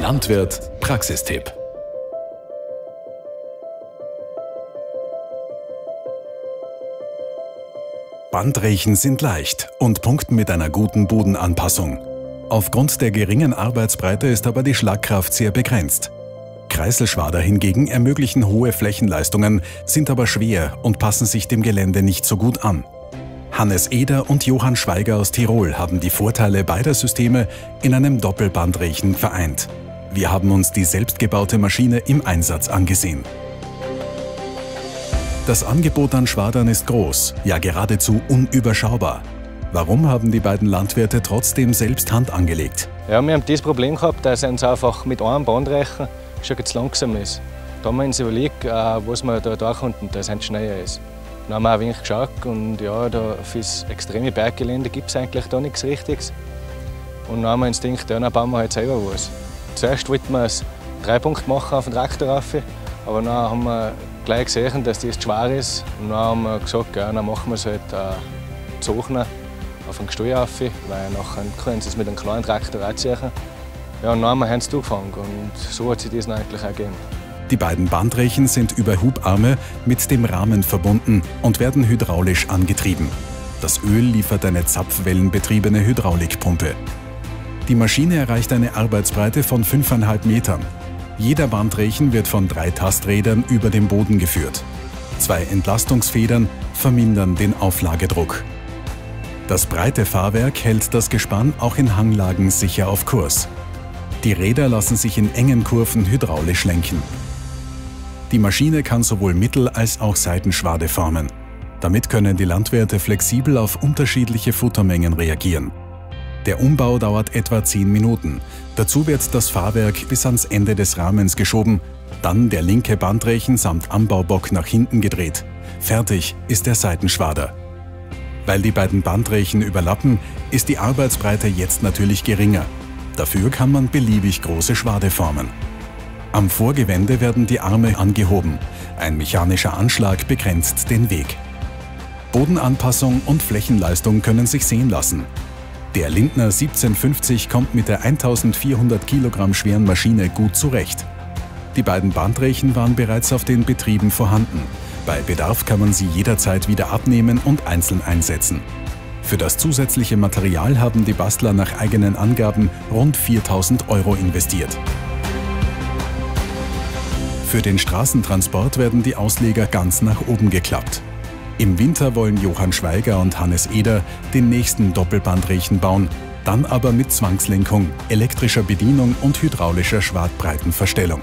Landwirt Praxistipp. Bandrechen sind leicht und punkten mit einer guten Bodenanpassung. Aufgrund der geringen Arbeitsbreite ist aber die Schlagkraft sehr begrenzt. Kreiselschwader hingegen ermöglichen hohe Flächenleistungen, sind aber schwer und passen sich dem Gelände nicht so gut an. Hannes Eder und Johann Schweiger aus Tirol haben die Vorteile beider Systeme in einem Doppelbandrechen vereint. Wir haben uns die selbstgebaute Maschine im Einsatz angesehen. Das Angebot an Schwadern ist groß, ja geradezu unüberschaubar. Warum haben die beiden Landwirte trotzdem selbst Hand angelegt? Ja, wir haben das Problem gehabt, dass uns einfach mit einem Bandrechen schon ganz langsam ist. Da haben wir uns überlegt, was wir da durchhunden, dass es ein schneller ist. Dann haben wir ein wenig geschaut und ja, für das extreme Berggelände gibt es eigentlich da nichts Richtiges. Und dann haben wir uns gedacht, ja, dann bauen wir halt selber was. Zuerst wollten wir es 3 Punkte machen auf den Traktor rauf, aber dann haben wir gleich gesehen, dass das zu schwer ist. Und dann haben wir gesagt, ja, dann machen wir es halt Zochner auf den Gestall rauf, weil nachher können sie es mit einem kleinen Traktor anziehen. Ja, und dann haben wir es zugefangen und so hat sich das eigentlich auch gegeben. Die beiden Bandrechen sind über Hubarme mit dem Rahmen verbunden und werden hydraulisch angetrieben. Das Öl liefert eine zapfwellenbetriebene Hydraulikpumpe. Die Maschine erreicht eine Arbeitsbreite von 5,5 Metern. Jeder Bandrechen wird von 3 Tasträdern über dem Boden geführt. 2 Entlastungsfedern vermindern den Auflagedruck. Das breite Fahrwerk hält das Gespann auch in Hanglagen sicher auf Kurs. Die Räder lassen sich in engen Kurven hydraulisch lenken. Die Maschine kann sowohl Mittel- als auch Seitenschwade formen. Damit können die Landwirte flexibel auf unterschiedliche Futtermengen reagieren. Der Umbau dauert etwa 10 Minuten. Dazu wird das Fahrwerk bis ans Ende des Rahmens geschoben, dann der linke Bandrechen samt Anbaubock nach hinten gedreht. Fertig ist der Seitenschwader. Weil die beiden Bandrechen überlappen, ist die Arbeitsbreite jetzt natürlich geringer. Dafür kann man beliebig große Schwade formen. Am Vorgewende werden die Arme angehoben. Ein mechanischer Anschlag begrenzt den Weg. Bodenanpassung und Flächenleistung können sich sehen lassen. Der Lindner 1750 kommt mit der 1400 Kilogramm schweren Maschine gut zurecht. Die beiden Bandrechen waren bereits auf den Betrieben vorhanden. Bei Bedarf kann man sie jederzeit wieder abnehmen und einzeln einsetzen. Für das zusätzliche Material haben die Bastler nach eigenen Angaben rund 4.000 € investiert. Für den Straßentransport werden die Ausleger ganz nach oben geklappt. Im Winter wollen Johann Schweiger und Hannes Eder den nächsten Doppelbandrechen bauen, dann aber mit Zwangslenkung, elektrischer Bedienung und hydraulischer Schwadbreitenverstellung.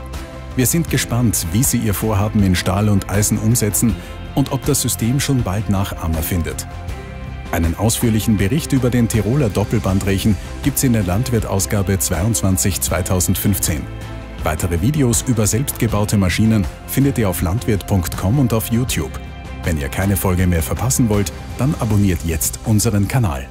Wir sind gespannt, wie sie ihr Vorhaben in Stahl und Eisen umsetzen und ob das System schon bald Nachahmer findet. Einen ausführlichen Bericht über den Tiroler Doppelbandrechen gibt's in der Landwirt-Ausgabe 22/2015. Weitere Videos über selbstgebaute Maschinen findet ihr auf landwirt.com und auf YouTube. Wenn ihr keine Folge mehr verpassen wollt, dann abonniert jetzt unseren Kanal.